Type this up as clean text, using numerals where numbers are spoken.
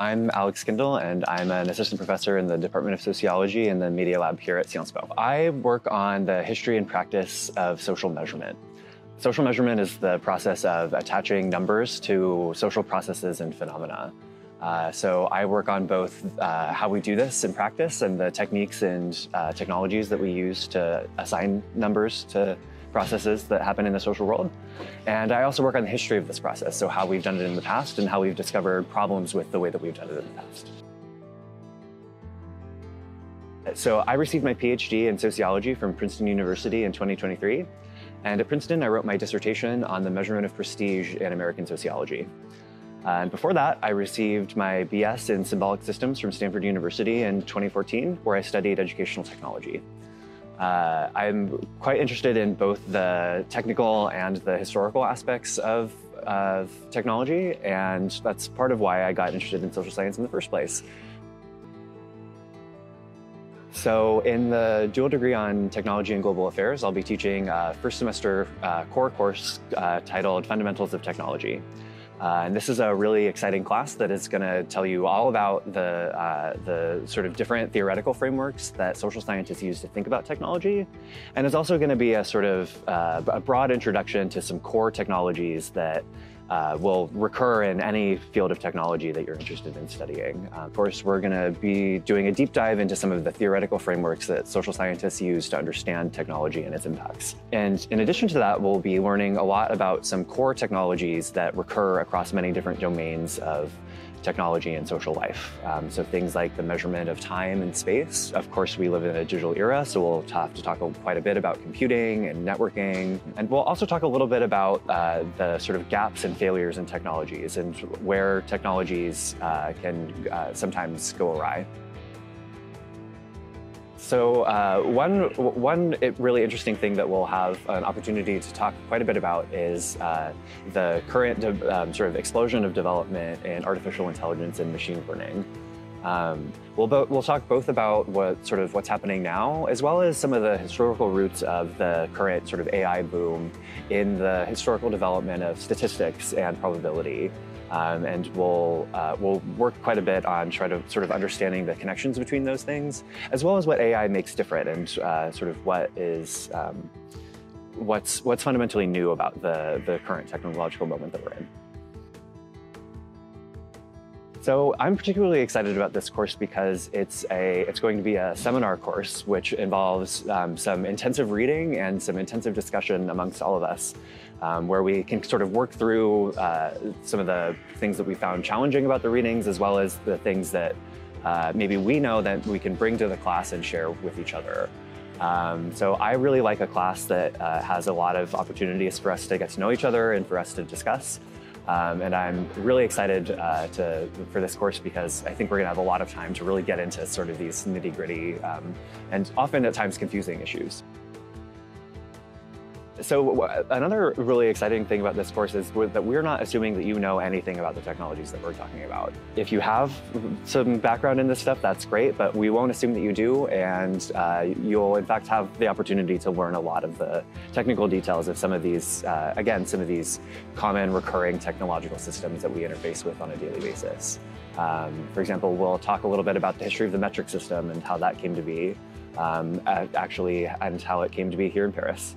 I'm Alex Kindel, and I'm an assistant professor in the Department of Sociology in the Media Lab here at Sciences Po. I work on the history and practice of social measurement. Social measurement is the process of attaching numbers to social processes and phenomena. So I work on both how we do this in practice and the techniques and technologies that we use to assign numbers to processes that happen in the social world. And I also work on the history of this process, so how we've done it in the past and how we've discovered problems with the way that we've done it in the past. So I received my PhD in sociology from Princeton University in 2023. And at Princeton, I wrote my dissertation on the measurement of prestige in American sociology. And before that, I received my BS in symbolic systems from Stanford University in 2014, where I studied educational technology. I'm quite interested in both the technical and the historical aspects of technology, and that's part of why I got interested in social science in the first place. So in the dual degree on technology and global affairs, I'll be teaching a first semester core course titled Fundamentals of Technology. And this is a really exciting class that is going to tell you all about the sort of different theoretical frameworks that social scientists use to think about technology. And it's also going to be a sort of a broad introduction to some core technologies that will recur in any field of technology that you're interested in studying. Of course, we're going to be doing a deep dive into some of the theoretical frameworks that social scientists use to understand technology and its impacts. And in addition to that, we'll be learning a lot about some core technologies that recur across many different domains of technology and social life. So things like the measurement of time and space. Of course, we live in a digital era, so we'll have to talk quite a bit about computing and networking. And we'll also talk a little bit about the sort of gaps and failures in technologies and where technologies can sometimes go awry. So one really interesting thing that we'll have an opportunity to talk quite a bit about is the current sort of explosion of development in artificial intelligence and machine learning. We'll talk both about what's happening now, as well as some of the historical roots of the current sort of AI boom in the historical development of statistics and probability. And we'll work quite a bit on trying to sort of understanding the connections between those things, as well as what AI makes different and sort of what is what's fundamentally new about the current technological moment that we're in. So I'm particularly excited about this course because it's going to be a seminar course, which involves some intensive reading and some intensive discussion amongst all of us, where we can sort of work through some of the things that we found challenging about the readings, as well as the things that maybe we know that we can bring to the class and share with each other. So I really like a class that has a lot of opportunities for us to get to know each other and for us to discuss. And I'm really excited for this course because I think we're gonna have a lot of time to really get into sort of these nitty-gritty and often at times confusing issues. So another really exciting thing about this course is that we're not assuming that you know anything about the technologies that we're talking about. If you have some background in this stuff, that's great, but we won't assume that you do, and you'll in fact have the opportunity to learn a lot of the technical details of some of these, some of these common recurring technological systems that we interface with on a daily basis. For example, we'll talk a little bit about the history of the metric system and how that came to be, and how it came to be here in Paris.